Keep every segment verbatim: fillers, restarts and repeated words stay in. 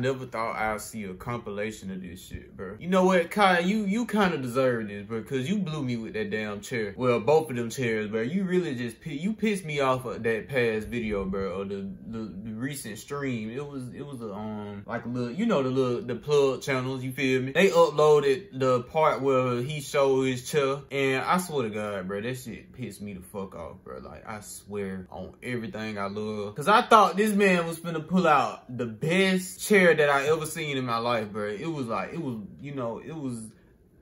never thought I'd see a compilation of this shit, bro. You know what, Kai, you you kind of deserve this, bro, because you blew me with that damn chair. Well, both of them chairs, bro. You really just you pissed me off of that past video, bro, or the, the the recent stream. It was it was a um like a little, you know, the little the plug channels. You feel me? They uploaded the part where he showed his chair, and I swear to God, bro, that shit pissed me the fuck off, bro. Like, I swear on everything I love, because I thought this man was finna pull out the best chair that I ever seen in my life, bro. It was like, it was, you know, it was,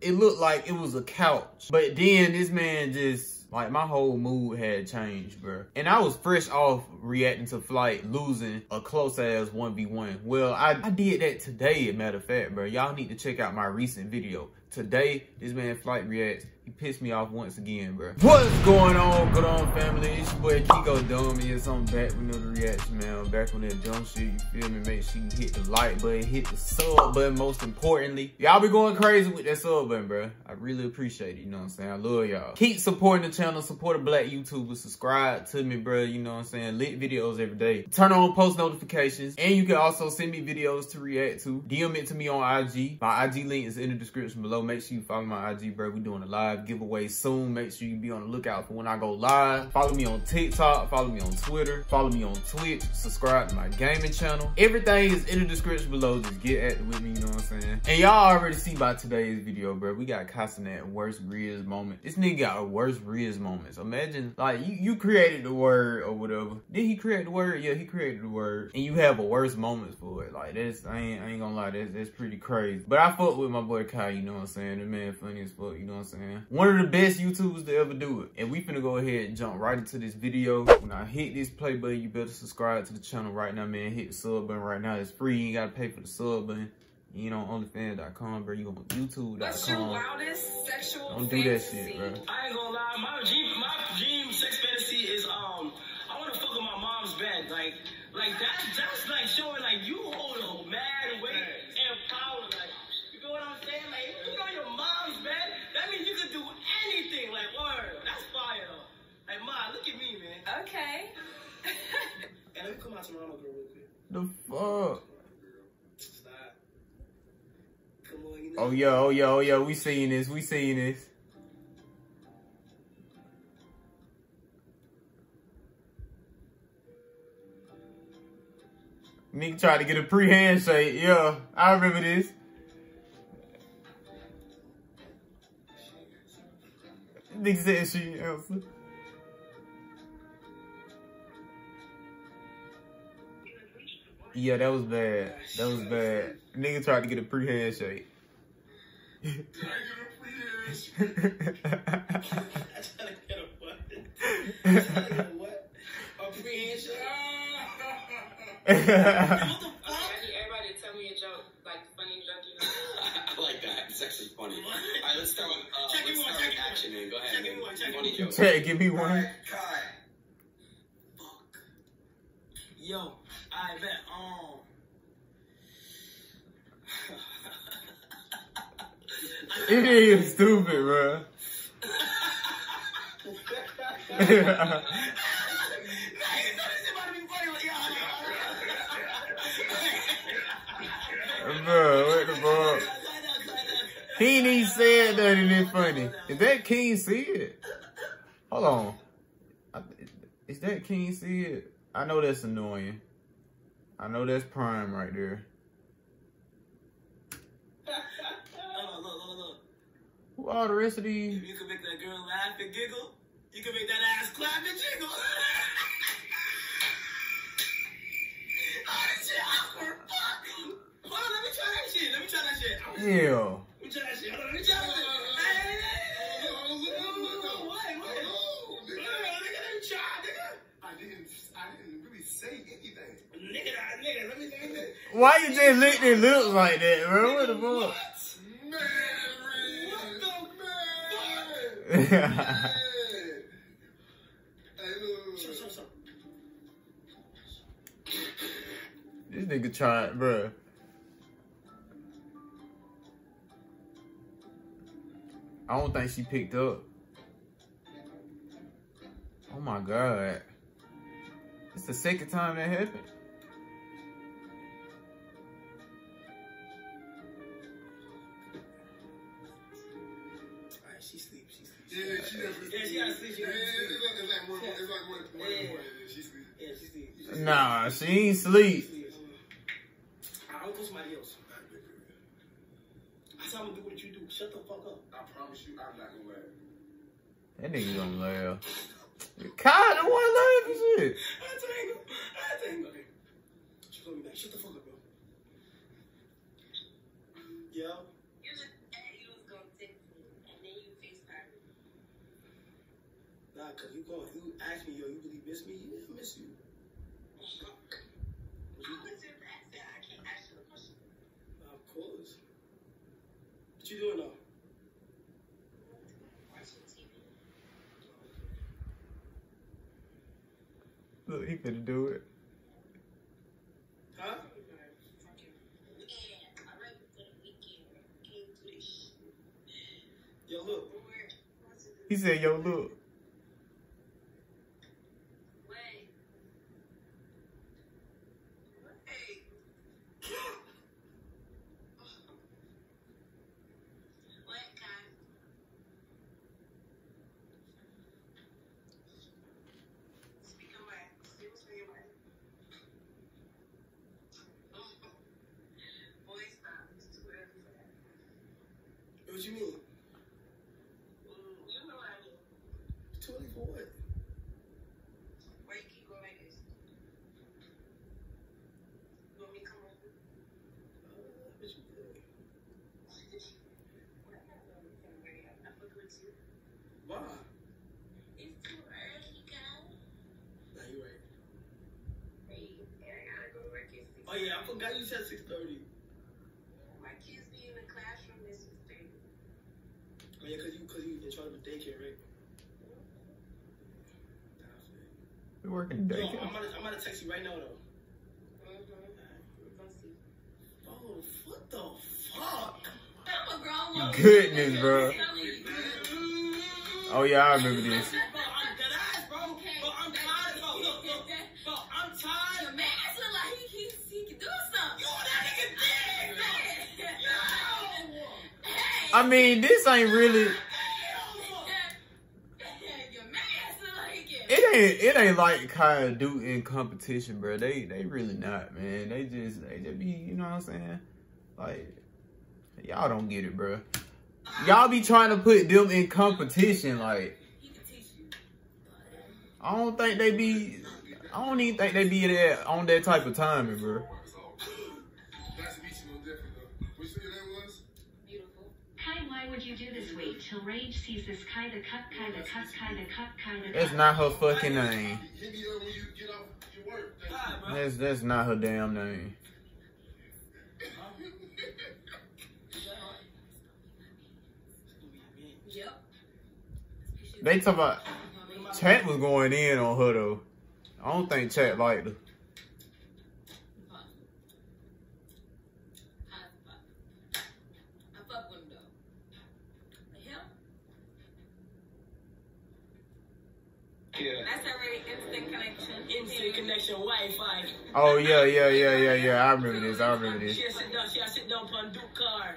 it looked like it was a couch. But then this man just, like, my whole mood had changed, bro. And I was fresh off reacting to Flight losing a close-ass one v one. Well, I, I did that today, as a matter of fact, bro. Y'all need to check out my recent video. Today, this man Flight reacts. He pissed me off once again, bro. What's going on, good on family? It's your boy KeeGoDumb. Yes, I'm back with another reaction, man. I'm back with that dumb shit, you feel me? Make sure you hit the like button, hit the sub button, most importantly. Y'all be going crazy with that sub button, bro. I really appreciate it, you know what I'm saying? I love y'all. Keep supporting the channel, support a black YouTuber, subscribe to me, bro, you know what I'm saying? Lit videos every day. Turn on post notifications, and you can also send me videos to react to. D M it to me on I G. My I G link is in the description below. Make sure you follow my I G, bro. We doing a live giveaway soon. Make sure you be on the lookout for when I go live. Follow me on TikTok. Follow me on Twitter. Follow me on Twitch. Subscribe to my gaming channel. Everything is in the description below. Just get active with me, you know what I'm saying? And y'all already see by today's video, bro. We got Kai Cenat worst Riz moment. This nigga got a worst Riz moments. Imagine, like, you, you created the word or whatever. Did he create the word? Yeah, he created the word. And you have a worst moments for it. Like, that's, I ain't, I ain't gonna lie, that's, that's pretty crazy. But I fuck with my boy Kai, you know what I'm saying? The man funny as fuck, you know what I'm saying? One of the best YouTubers to ever do it. And we finna go ahead and jump right into this video. When I hit this play button, you better subscribe to the channel right now, man. Hit the sub button right now. It's free, you ain't gotta pay for the sub button. You know, OnlyFans dot com, bro. You on YouTube dot com. What's your wildest sexual Don't do that fantasy? Shit, bro. I ain't gonna lie, my dream, my dream sex fantasy is, um, I wanna fuck on my mom's bed. Like, like that, that's like showing, like, you hold a mad weight and power, like, you know what I'm saying? Like, if you on your mom's bed, that means you can do anything. Like, word, that's fire, though. Like, ma, look at me, man. Okay. And let me come out to my mama girl real quick. The fuck? Stop. Come on, you know. Oh, yeah, oh, yeah, oh, yeah. We seeing this. We seeing this. Nick tried to get a pre-handshake. Yeah, I remember this. Nick said she answered. Yeah, that was bad. That was bad. Nigga tried to get a pre handshake. Did I get a pre handshake? I tried to get a what? I tried to get a what? A pre handshake? What the fuck? Everybody tell me a joke, like funny joke, you know? I like that. It's actually funny. Alright, let's start with uh, check let's start one, with action and go ahead and give me one. Funny joke. Hey, give me one. Right, Kai. Fuck. Yo, I bet um it ain't even stupid, bro. Bro, what the fuck? He ain't even said nothing that's funny. Is that King Cid? Hold on. I, is that King Cid? I know that's annoying. I know that's prime right there. Look, look, look, look. Who are the rest of these? If you can make that girl laugh and giggle, you can make that ass clap and jiggle. Oh, this shit awkward. Fuck. Hold on, let me try that shit. Let me try that shit. Yeah. Let me try that shit. Hold on, let me try that shit. Hey, what? What? Let me try, nigga. I didn't, I didn't really say anything. Nigga, nigga, let me say anything. Why you just lick their lips like that, bro? What the fuck? What? What the man? Fuck. This nigga tried, bro. I don't think she picked up. Oh my God. It's the second time that happened. Nah, she ain't sleep. I don't know somebody else. I said I'm gonna do what you do. Shut the fuck up. I promise you, I'm not gonna laugh. That nigga gonna laugh. Kai, the one laughing shit. I think him. I think him. She told me that. Shut the fuck up, bro. Yeah. You just said you was gonna text me, and then you FaceTime me. Nah, cause you gonna you ask me, yo, you really miss me? Yeah, I miss you. What you doing now? Watching T V. Look, he finna do it. Huh? Yeah, I'm ready for the weekend. Can't do this shit. Yo, look. He said, yo, look. What you mean? Mm, you know what I mean. twenty-four. Why you keep going like this? You want me to come over? Uh, what you doing? I'm fucking with you. Why? It's too early, guys. Nah, you right. Wait, I gotta go to work at six thirty. Oh yeah, I forgot you said six thirty. My kids be in the classroom this week. Oh, yeah, because you, cause you in charge of daycare, right? We working daycare. Yo, I'm about to, I'm about to text you right now, though. Mm-hmm. Oh, what the fuck? I'm a grown woman. Goodness, bro. Oh, yeah, I remember this. Bro, I'm dead ass, bro. Bro, I'm tired, bro. Look, look. Bro, I'm tired. The man look like he, he, he can do something. Yo, that nigga did, man. Yo. I mean, this ain't really. It ain't. It ain't like Kai and Duke in competition, bro. They they really not, man. They just they just be, you know what I'm saying? Like, y'all don't get it, bro. Y'all be trying to put them in competition, like. I don't think they be. I don't even think they be that on that type of timing, bro. Would you do this week till Rage sees this Kai the Cup, Kai the Cup, Kai the Cup, Kai the Cup? That's not her fucking name. That's that's not her damn name. They talk about Chat was going in on her though. I don't think Chat liked her. Yeah. That's already instant connection. Instant connection, Wi-Fi. Oh yeah, yeah, yeah, yeah, yeah. I remember this. I remember this. She sit down. She sit down on Duke car.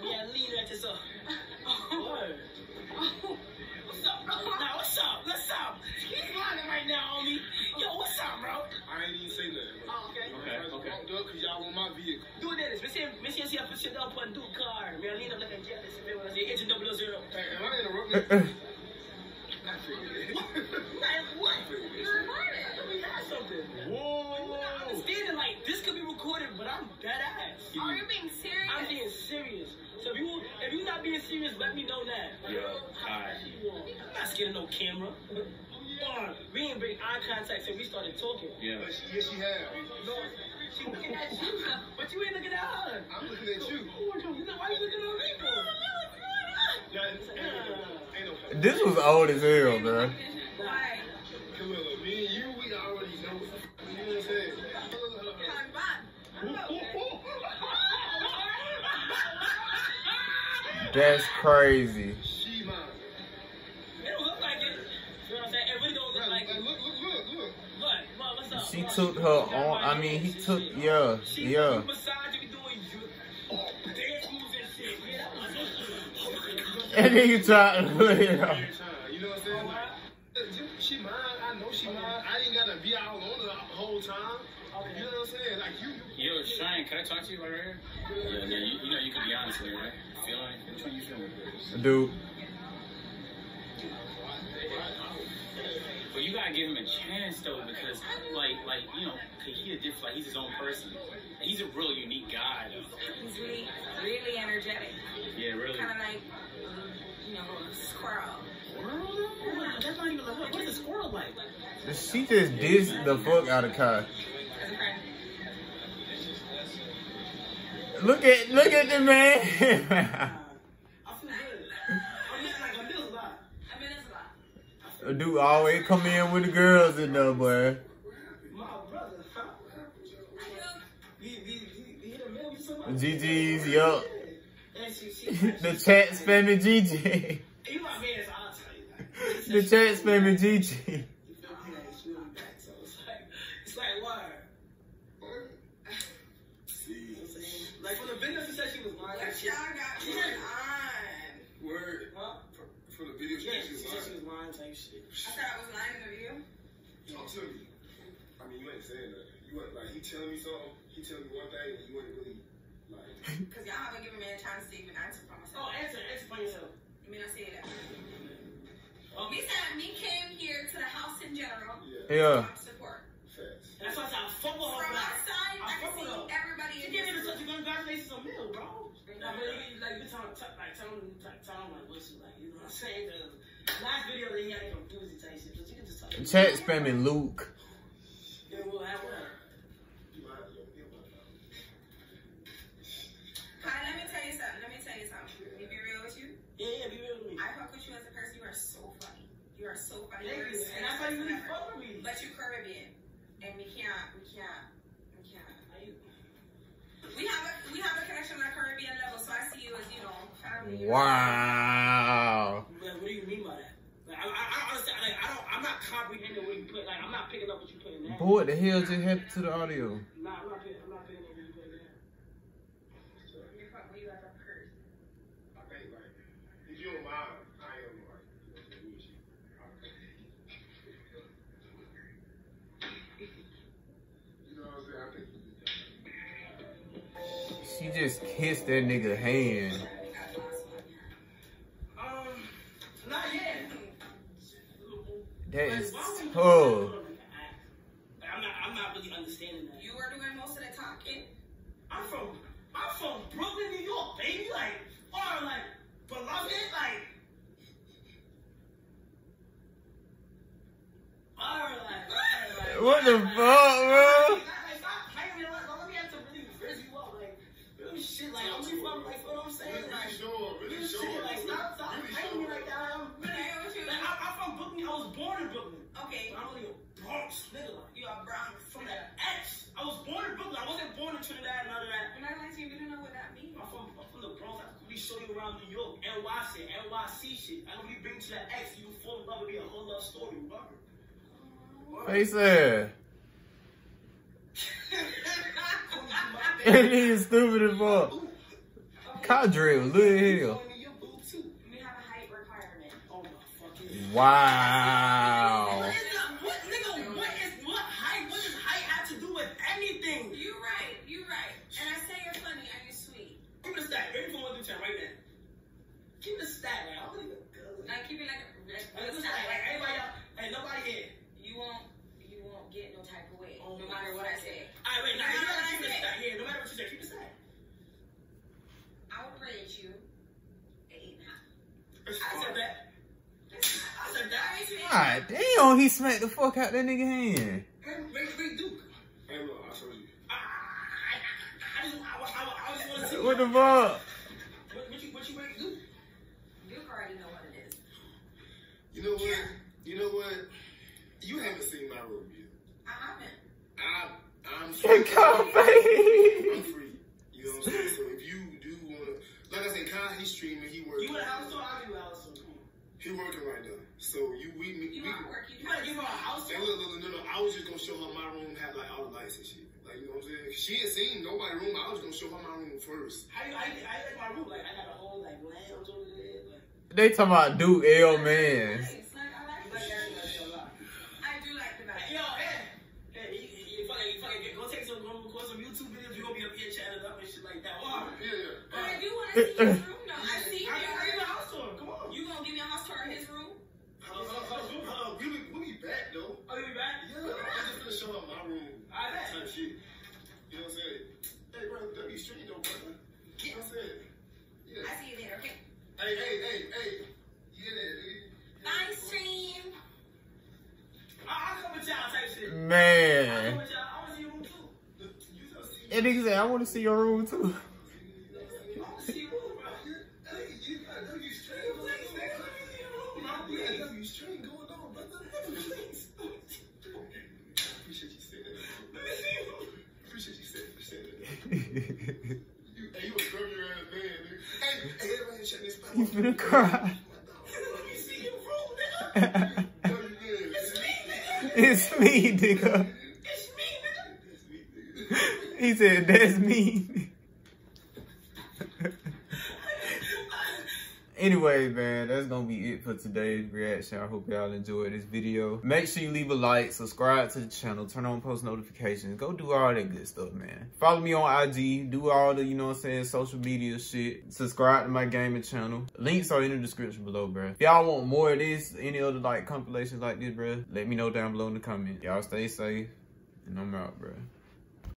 Yeah, lean at this up. What's up, bro? Now what's up? What's up? He's lying right now on me. Yo, what's up, bro? I ain't even say nothing. Oh, okay. Okay. Okay. Don't do it because y'all want my vehicle. Do this. We see. We see. I sit down on Duke car. We lean up like a jealous. We want to say engine double zero. Hey, am I interrupting? What? What? You're recording. Let me ask something. Whoa. You're not understanding, like, this could be recorded, but I'm dead ass. Oh, you're being serious? I'm being serious. So if, you, if you're not being serious, let me know that. Yeah, alright. I'm not scared of no camera. Uh, we ain't bring eye contact till we started talking. Yeah. But she, yes, she had. No, she looking at you. But you ain't looking at her. I'm looking at you. Why are you looking at me? This was old as hell, bro. Me and you, we already know. You know what I'm saying? That's crazy. She mine. It don't look like it. You know what I'm saying? It really don't look like it. Look, look, look, look. Look, what's up? She took her on. I mean, he took, yeah, yeah. And then you try to put it on. You know what I'm saying? She mine. I know she mine. I ain't gotta be out on her the whole time. You know what I'm saying? Like you. Yo, Shine, can I talk to you right here? Yeah, yeah. You, you know you can be honest with me, right? Feeling it? Which one you feeling? Dude. But you gotta give him a chance though, because like, like you know, he a different, like he's his own person. He's a real unique guy though. He's really, really energetic. Yeah, really. Kind of like, you know, squirrel. Squirrel? Oh, that's not even the hood. What is a squirrel like? She just dissed the fuck out of Kai. Look at, look at the man. A dude always come in with the girls in there, boy. My brother, huh? Gigi's, yup. The chat spamming Gigi. The chat spamming Gigi. It's like water. Like when the video said she was lying. What y'all got going on? Word. For the video, yeah, she was lying type shit. I thought I was lying in the video. Talk to me. I mean, you ain't saying nothing. You ain't, like, he telling me something, he telling me one thing, and you ain't really, like. Because y'all haven't given me a chance to even answer for myself. Oh, answer, answer for yourself. I mean, I say that. Oh. Me said, me came here to the house in general. Yeah. Yeah. To support. Facts. That's why I said, I fuck with her. From outside, I, I can see up. Everybody in here. You're giving me congratulations on meal, bro. Like, like, you tell him, like, tell him, like, tell him like, what you like, you know what I'm saying? The last video that he had, like, a doozy type shit, but you can just talk. Chat spamming Luke. Yeah, well, I will. Kai, let me tell you something, let me tell you something. Can you be real with you? Yeah, yeah, be real with me. I fuck with you as a person, you are so funny. You are so funny. Thank you, and that's why you really fuck with me. But you're Caribbean, and we can't, we can't, we can't. We have a we have a connection on a Caribbean level, so I see you as, you know, family. Wow. Man, what do you mean by that? Like, I, I, I don't understand. Like, I don't. I'm not comprehending what you put. Like, I'm not picking up what you put in there. Boy, what the hell just happened to the audio? Nah, I'm not picking. I'm not picking up what you put in there. You're probably like a curse. I think like if you're alive, I am like bullshit. You know what I'm saying? I think. She just kissed that nigga hand. Um, not yet. That is tough. I'm not, I'm not really understanding that. You were doing most of the talking. I'm from, I'm from Brooklyn, New York, baby. Like, or like, beloved, like. Or like, or like. What the fuck, bro? Shit, like, I'm really from, like, what I'm saying, really like, sure, really sure, shit, like, stop, stop, really hating sure. Me like that, I'm, really, like, I, I'm from Brooklyn, I was born in Brooklyn, okay, I'm only a Bronx nigga, like, you're a Bronx, from that X, I was born in Brooklyn, I wasn't born in Trinidad and all of that, and I like, you really know what that means, I'm from, I'm from the Bronx, I can really show you around New York, N Y shit, N Y C shit, I don't really bring to that X, you fall in love with me, a whole love story, brother. Hey, sir. It is stupid as fuck. Cadre, look at him. Wow. What nigga? What is what height? What does height have to do with anything? You right. You right. And I say you're funny and you're sweet. Give me the stat. Give me one through ten right now. Give me the stat. I don't even good. Like keep it like a. Like everybody else. Like nobody here. You won't. Get no type of way, oh, no matter what I say. All right, wait, no, you gotta keep it aside. Yeah, no matter what you say, keep it aside. I would rate you eight and a half. I said that. I said that. God damn, he smacked the fuck out that nigga hand. Make big Duke. Hey, look, I told you. I, I, I just, I, I, I just want to see. What the fuck? What, what you, what you rate Duke? Duke already know what it is. You know what? You know what? You haven't seen my review. I haven't. I, I'm free. I'm free. You know what I'm saying? So if you do want to, like I said, Kai, he's streaming. He working. You want a house tour? I'll do a house tour. He working right now. So you, we, me, you we. Not working. You gotta give her a house tour. Look, look, no, no. I was just gonna show her my room, have like all the lights and shit. Like you know what I'm saying? She had seen nobody's room. I was gonna show her my room first. I, I, I like my room. Like I got a whole like lounge over there. Like. They talking about Duke L man. Nice. Like I like. Like, Man. And nigga said, I want to see your room too. He's gonna cry. It's me, nigga. He said, that's me. Anyway, man, that's gonna be it for today's reaction. I hope y'all enjoyed this video. Make sure you leave a like, subscribe to the channel, turn on post notifications, go do all that good stuff, man. Follow me on I G, do all the, you know what I'm saying, social media shit. Subscribe to my gaming channel. Links are in the description below, bro. If y'all want more of this, any other like compilations like this, bro, let me know down below in the comments. Y'all stay safe, and I'm out, bro.